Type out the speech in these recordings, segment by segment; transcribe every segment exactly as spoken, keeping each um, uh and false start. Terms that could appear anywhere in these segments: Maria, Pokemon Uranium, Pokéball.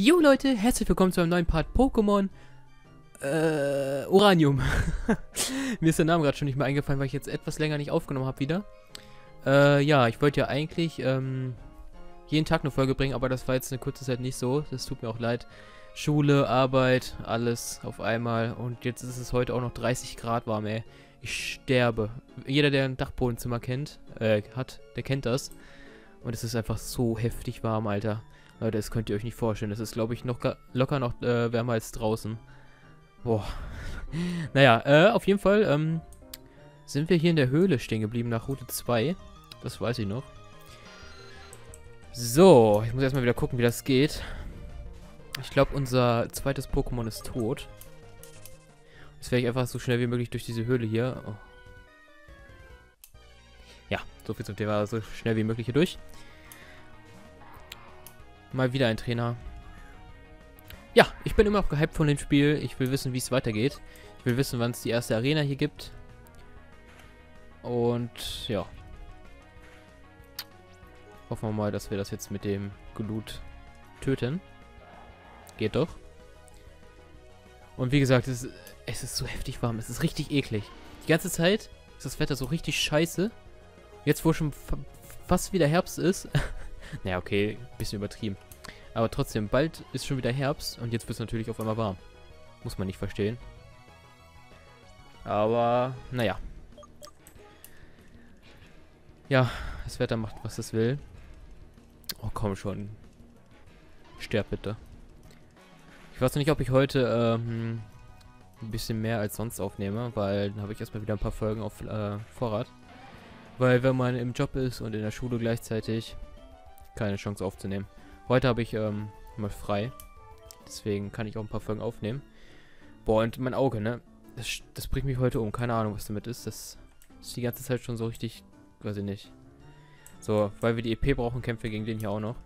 Jo Leute, herzlich willkommen zu einem neuen Part Pokémon äh, Uranium. Mir ist der Name gerade schon nicht mehr eingefallen, weil ich jetzt etwas länger nicht aufgenommen habe wieder. Äh, ja, ich wollte ja eigentlich ähm, jeden Tag eine Folge bringen, aber das war jetzt eine kurze Zeit nicht so. Das tut mir auch leid. Schule, Arbeit, alles auf einmal. Und jetzt ist es heute auch noch dreißig Grad warm, ey. Ich sterbe. Jeder, der ein Dachbodenzimmer kennt, äh, hat, der kennt das. Und es ist einfach so heftig warm, Alter. Leute, das könnt ihr euch nicht vorstellen. Das ist, glaube ich, noch locker noch äh, wärmer als draußen. Boah. Naja, äh, auf jeden Fall ähm, sind wir hier in der Höhle stehen geblieben nach Route zwei. Das weiß ich noch. So, ich muss erstmal wieder gucken, wie das geht. Ich glaube, unser zweites Pokémon ist tot. Jetzt werde ich einfach so schnell wie möglich durch diese Höhle hier. Oh. Ja, soviel zum Thema. So schnell wie möglich hier durch. Mal wieder ein Trainer. Ja, ich bin immer noch gehypt von dem Spiel. Ich will wissen, wie es weitergeht. Ich will wissen, wann es die erste Arena hier gibt. Und ja. Hoffen wir mal, dass wir das jetzt mit dem Glut töten. Geht doch. Und wie gesagt, es ist, es ist so heftig warm. Es ist richtig eklig. Die ganze Zeit ist das Wetter so richtig scheiße. Jetzt, wo schon fast wieder Herbst ist... Naja, okay, ein bisschen übertrieben. Aber trotzdem, bald ist schon wieder Herbst und jetzt wird es natürlich auf einmal warm. Muss man nicht verstehen. Aber, naja. Ja, das Wetter macht, was es will. Oh, komm schon. Sterb bitte. Ich weiß noch nicht, ob ich heute ähm, ein bisschen mehr als sonst aufnehme, weil dann habe ich erstmal wieder ein paar Folgen auf äh, Vorrat. Weil wenn man im Job ist und in der Schule gleichzeitig... keine Chance aufzunehmen. Heute habe ich ähm, mal frei. Deswegen kann ich auch ein paar Folgen aufnehmen. Boah, und mein Auge, ne? Das, das bringt mich heute um. Keine Ahnung, was damit ist. Das ist die ganze Zeit schon so richtig... weiß ich nicht. So, weil wir die E P brauchen, kämpfen wir gegen den hier auch noch.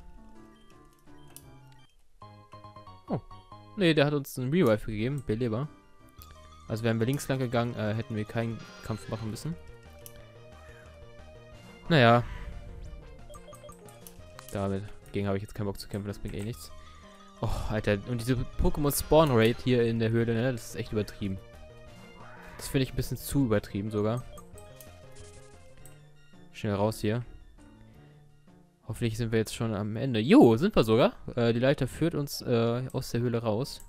Oh. Ne, der hat uns einen Revive gegeben. Beleber. Also wären wir links lang gegangen, äh, hätten wir keinen Kampf machen müssen. Naja... Dagegen habe ich jetzt keinen Bock zu kämpfen, das bringt eh nichts. Oh, Alter, und diese Pokémon-Spawn-Rate hier in der Höhle, ne, das ist echt übertrieben. Das finde ich ein bisschen zu übertrieben sogar. Schnell raus hier. Hoffentlich sind wir jetzt schon am Ende. Jo, sind wir sogar. Äh, die Leiter führt uns äh, aus der Höhle raus.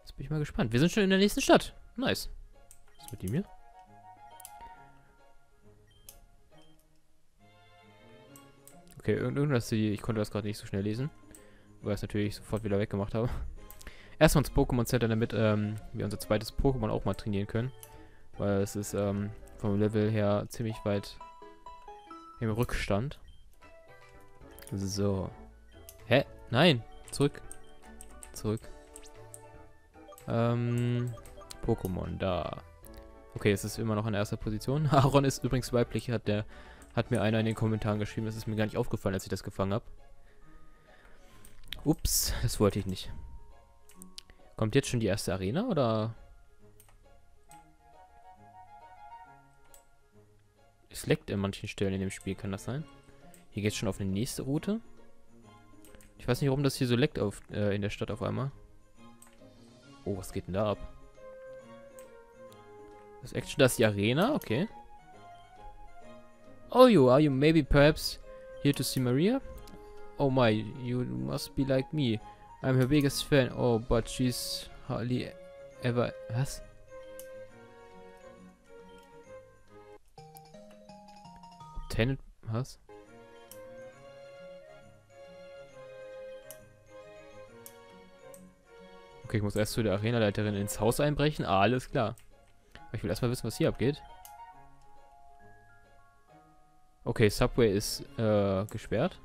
Jetzt bin ich mal gespannt. Wir sind schon in der nächsten Stadt. Nice. Was ist mit dem hier? Okay, irgendwas, ich konnte das gerade nicht so schnell lesen, weil ich es natürlich sofort wieder weggemacht habe. Erstmal ins Pokémon Center, damit ähm, wir unser zweites Pokémon auch mal trainieren können. Weil es ist ähm, vom Level her ziemlich weit im Rückstand. So. Hä? Nein! Zurück. Zurück. Ähm, Pokémon, da. Okay, es ist immer noch in erster Position. Aaron ist übrigens weiblich, hat der... Hat mir einer in den Kommentaren geschrieben, das ist mir gar nicht aufgefallen, als ich das gefangen habe. Ups, das wollte ich nicht. Kommt jetzt schon die erste Arena, oder? Es leckt in manchen Stellen in dem Spiel, kann das sein? Hier geht es schon auf eine nächste Route. Ich weiß nicht, warum das hier so leckt auf, äh, in der Stadt auf einmal. Oh, was geht denn da ab? Das Action, das ist die Arena, okay. Oh, you are you maybe perhaps here to see Maria? Oh my, you must be like me. I'm her biggest fan. Oh, but she's hardly ever... Was? Obtained... Was? Okay, ich muss erst zu der Arenaleiterin ins Haus einbrechen. Ah, alles klar. Aber ich will erstmal wissen, was hier abgeht. Okay, Subway ist äh, gesperrt.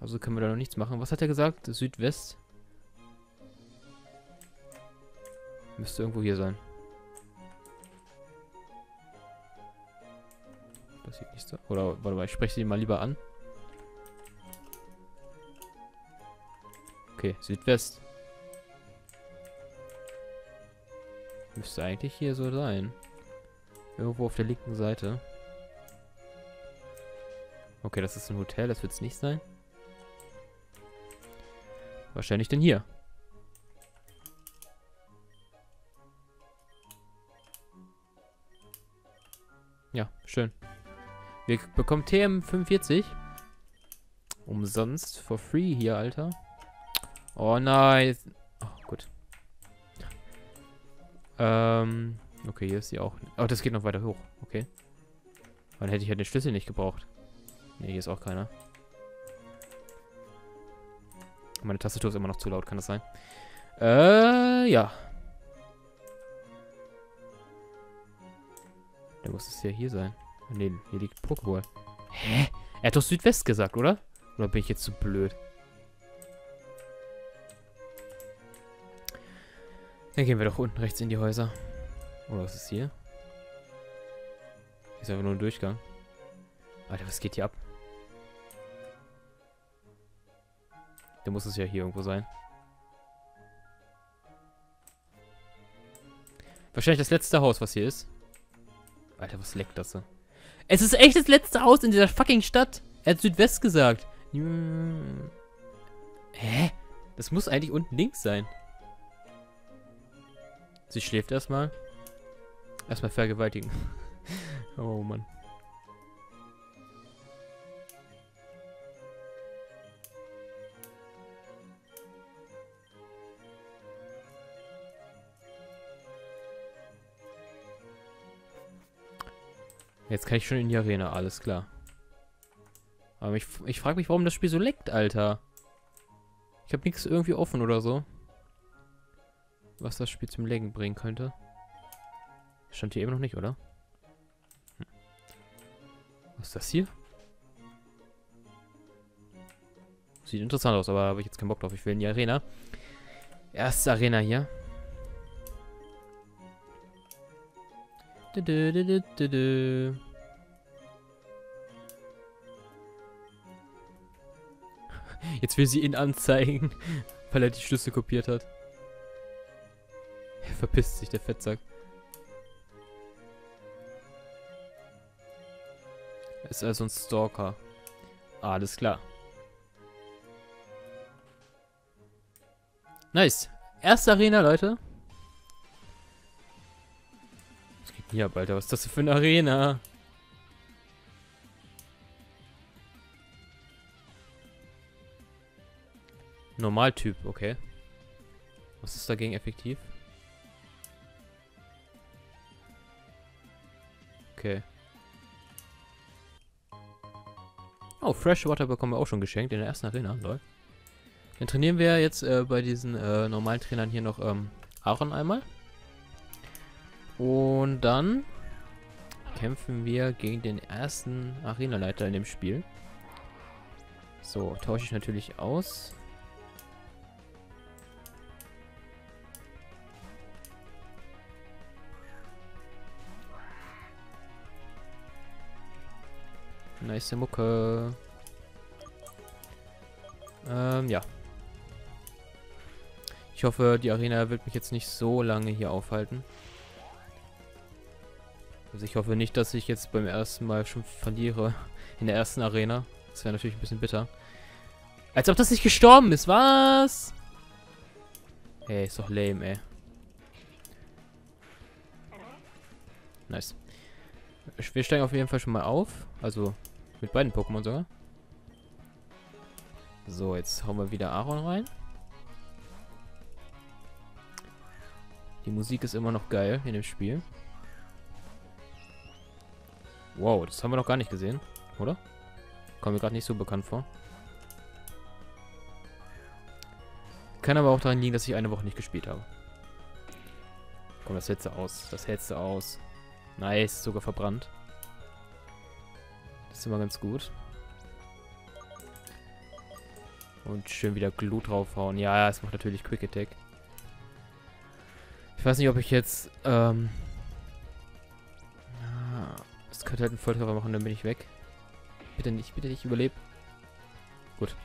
Also können wir da noch nichts machen. Was hat er gesagt? Südwest. Müsste irgendwo hier sein. Das sieht nicht so. Oder warte mal, ich spreche sie mal lieber an. Okay, Südwest. Müsste eigentlich hier so sein. Irgendwo auf der linken Seite. Okay, das ist ein Hotel, das wird es nicht sein. Was stelle ich denn hier? Ja, schön. Wir bekommen T M fünfundvierzig. Umsonst, for free hier, Alter. Oh nein. Oh, gut. Ähm, okay, hier ist sie auch. Oh, das geht noch weiter hoch. Okay. Dann hätte ich ja den Schlüssel nicht gebraucht. Ne, hier ist auch keiner. Meine Tastatur ist immer noch zu laut, kann das sein? Äh, ja. Da muss es ja hier sein. Ne, hier liegt Pokéball. Hä? Er hat doch Südwest gesagt, oder? Oder bin ich jetzt zu blöd? Dann gehen wir doch unten rechts in die Häuser. Oder was ist hier? Hier ist einfach nur ein Durchgang. Alter, was geht hier ab? Da muss es ja hier irgendwo sein. Wahrscheinlich das letzte Haus, was hier ist. Alter, was leckt das so? Es ist echt das letzte Haus in dieser fucking Stadt. Er hat Südwest gesagt. Hm. Hä? Das muss eigentlich unten links sein. Sie schläft erstmal. Erstmal vergewaltigen. Oh Mann. Jetzt kann ich schon in die Arena, alles klar. Aber ich, ich frage mich, warum das Spiel so leckt, Alter. Ich habe nichts irgendwie offen oder so. Was das Spiel zum Laggen bringen könnte. Stand hier eben noch nicht, oder? Hm. Was ist das hier? Sieht interessant aus, aber habe ich jetzt keinen Bock drauf. Ich will in die Arena. Erste Arena hier. Du, du, du, du, du. Jetzt will sie ihn anzeigen, weil er die Schlüssel kopiert hat. Er verpisst sich, der Fettsack. Er ist also ein Stalker. Alles klar. Nice. Erste Arena, Leute. Ja, Alter, was ist das für eine Arena? Normaltyp, okay. Was ist dagegen effektiv? Okay. Oh, Freshwater bekommen wir auch schon geschenkt in der ersten Arena, lol. Dann trainieren wir jetzt äh, bei diesen äh, normalen Trainern hier noch ähm, Aaron einmal. Und dann kämpfen wir gegen den ersten Arenaleiter in dem Spiel. So, tausche ich natürlich aus. Nice Mucke. Ähm, ja. Ich hoffe, die Arena wird mich jetzt nicht so lange hier aufhalten. Also ich hoffe nicht, dass ich jetzt beim ersten Mal schon verliere in der ersten Arena. Das wäre natürlich ein bisschen bitter. Als ob das nicht gestorben ist, was? Ey, ist doch lame, ey. Nice. Wir steigen auf jeden Fall schon mal auf. Also mit beiden Pokémon sogar. So, jetzt hauen wir wieder Aaron rein. Die Musik ist immer noch geil in dem Spiel. Wow, das haben wir noch gar nicht gesehen, oder? Kommt mir gerade nicht so bekannt vor. Kann aber auch daran liegen, dass ich eine Woche nicht gespielt habe. Komm, das hältst du aus. Das hältst du aus. Nice, sogar verbrannt. Das ist immer ganz gut. Und schön wieder Glut draufhauen. Ja, es macht natürlich Quick Attack. Ich weiß nicht, ob ich jetzt... Ähm könnte halt einen Volltreffer machen, dann bin ich weg. Bitte nicht, bitte nicht, überleb. Gut.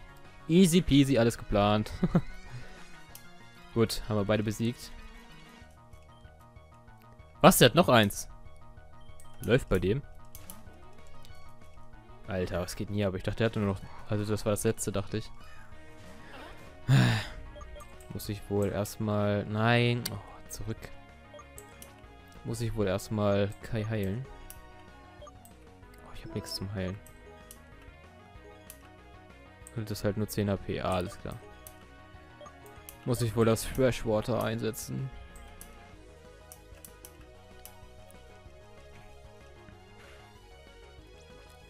Easy peasy, alles geplant. Gut, haben wir beide besiegt. Was, der hat noch eins? Läuft bei dem. Alter, was geht denn hier? Aber ich dachte, er hatte nur noch... Also das war das letzte, dachte ich. Muss ich wohl erstmal... Nein. Oh, zurück. Muss ich wohl erstmal Kai heilen. Oh, ich habe nichts zum Heilen. Und das ist halt nur zehn H P. Ah, alles klar. Muss ich wohl das Freshwater einsetzen.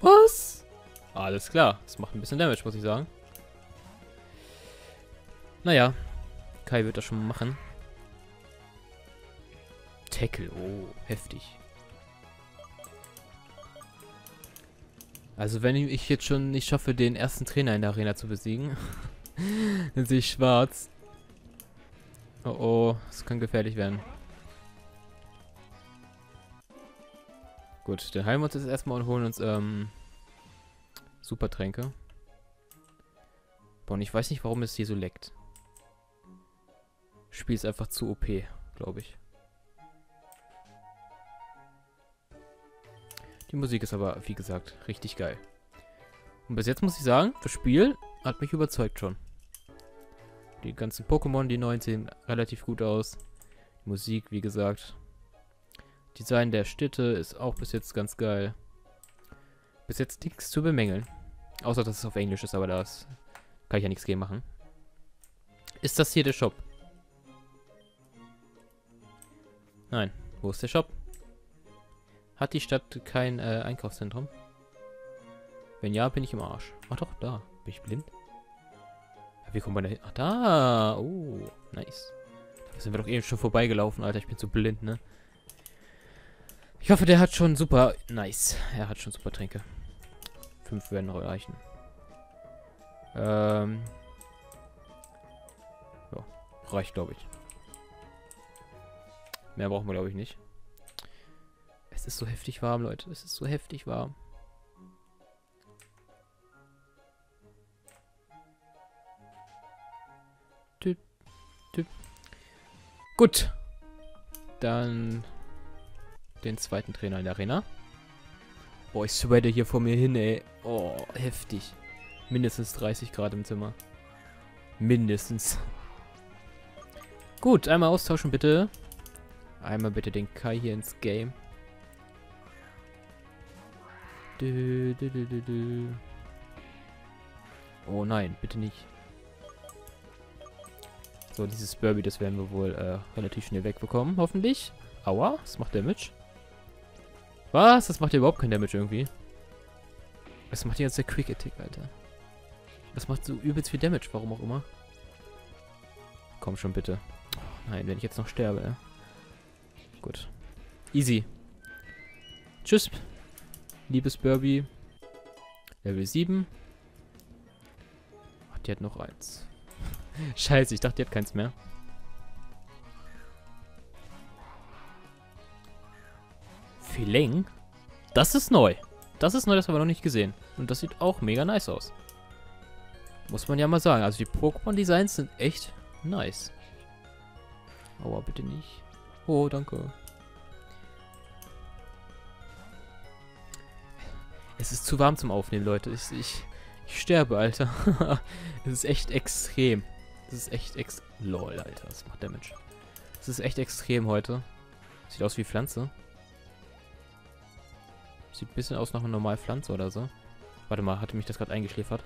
Was? Alles klar. Das macht ein bisschen Damage, muss ich sagen. Naja. Kai wird das schon machen. Tackle. Oh, heftig. Also wenn ich jetzt schon nicht schaffe, den ersten Trainer in der Arena zu besiegen, dann sehe ich schwarz. Oh oh, das kann gefährlich werden. Gut, dann heilen wir uns jetzt erstmal und holen uns ähm, Supertränke. Boah, und ich weiß nicht, warum es hier so leckt. Das Spiel ist einfach zu O P, glaube ich. Die Musik ist aber, wie gesagt, richtig geil. Und bis jetzt muss ich sagen, das Spiel hat mich überzeugt schon. Die ganzen Pokémon, die neuen, sehen relativ gut aus. Die Musik, wie gesagt. Design der Städte ist auch bis jetzt ganz geil. Bis jetzt nichts zu bemängeln. Außer, dass es auf Englisch ist, aber das kann ich ja nichts gegen machen. Ist das hier der Shop? Nein. Wo ist der Shop? Hat die Stadt kein äh, Einkaufszentrum? Wenn ja, bin ich im Arsch. Ach doch, da. Bin ich blind? Ja, wie kommt man da hin? Ach, da. Oh, nice. Da sind wir doch eben schon vorbeigelaufen, Alter. Ich bin zu blind, ne? Ich hoffe, der hat schon super... Nice. Er hat schon super Tränke. Fünf werden noch reichen. Ähm. Ja, reicht, glaube ich. Mehr brauchen wir, glaube ich, nicht. Es ist so heftig warm, Leute. Es ist so heftig warm. Tüp, tüp. Gut. Dann den zweiten Trainer in der Arena. Boah, ich sweate hier vor mir hin, ey. Oh, heftig. Mindestens dreißig Grad im Zimmer. Mindestens. Gut, einmal austauschen, bitte. Einmal bitte den Kai hier ins Game. Du, du, du, du, du. Oh nein, bitte nicht. So, dieses Burby, das werden wir wohl äh, relativ schnell wegbekommen, hoffentlich. Aua, das macht Damage. Was? Das macht ja überhaupt kein Damage irgendwie. Das macht ja jetzt der Quick Attack, Alter. Das macht so übelst viel Damage, warum auch immer. Komm schon, bitte. Oh nein, wenn ich jetzt noch sterbe, ja. Gut. Easy. Tschüss. Liebes Burby. Level sieben. Ach, die hat noch eins. Scheiße, ich dachte, die hat keins mehr. Feeling? Das ist neu. Das ist neu, das haben wir noch nicht gesehen. Und das sieht auch mega nice aus. Muss man ja mal sagen. Also die Pokémon-Designs sind echt nice. Aua, bitte nicht. Oh, danke. Es ist zu warm zum Aufnehmen, Leute. Ich, ich, ich sterbe, Alter. Es ist echt extrem. Das ist echt ex... Lol, Alter. Das macht Damage. Es ist echt extrem heute. Sieht aus wie Pflanze. Sieht ein bisschen aus nach einer normalen Pflanze oder so. Warte mal, hatte mich das gerade eingeschläfert?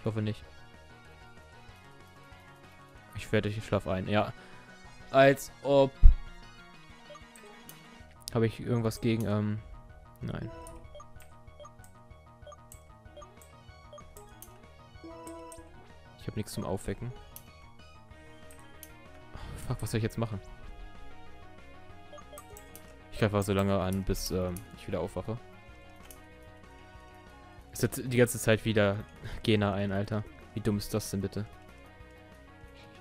Ich hoffe nicht. Ich werde den Schlaf ein. Ja. Als ob... Habe ich irgendwas gegen... Ähm, nein. Ich habe nichts zum Aufwecken. Oh, fuck, was soll ich jetzt machen? Ich greife einfach so lange an, bis ähm, ich wieder aufwache. Ist jetzt die ganze Zeit wieder Gena ein, Alter. Wie dumm ist das denn bitte?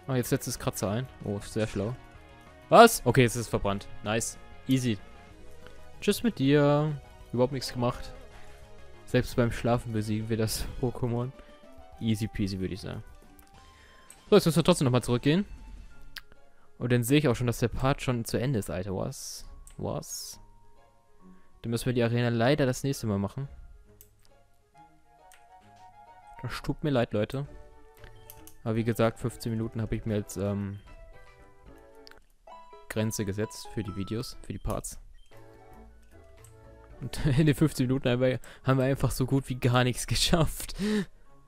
Ah, oh, jetzt setzt es Kratzer ein. Oh, sehr schlau. Was? Okay, jetzt ist es verbrannt. Nice. Easy. Tschüss mit dir. Überhaupt nichts gemacht. Selbst beim Schlafen besiegen wir das Pokémon. Easy peasy, würde ich sagen. So, jetzt müssen wir trotzdem nochmal zurückgehen. Und dann sehe ich auch schon, dass der Part schon zu Ende ist, Alter. Was? Was? Dann müssen wir die Arena leider das nächste Mal machen. Das tut mir leid, Leute. Aber wie gesagt, fünfzehn Minuten habe ich mir als ähm, Grenze gesetzt für die Videos, für die Parts. Und in den fünfzehn Minuten haben wir, haben wir einfach so gut wie gar nichts geschafft.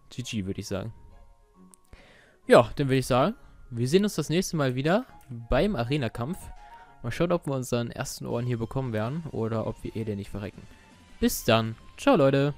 G G, würde ich sagen. Ja, dann würde ich sagen, wir sehen uns das nächste Mal wieder beim Arena-Kampf. Mal schauen, ob wir unseren ersten Ohren hier bekommen werden oder ob wir eh den nicht verrecken. Bis dann. Ciao, Leute.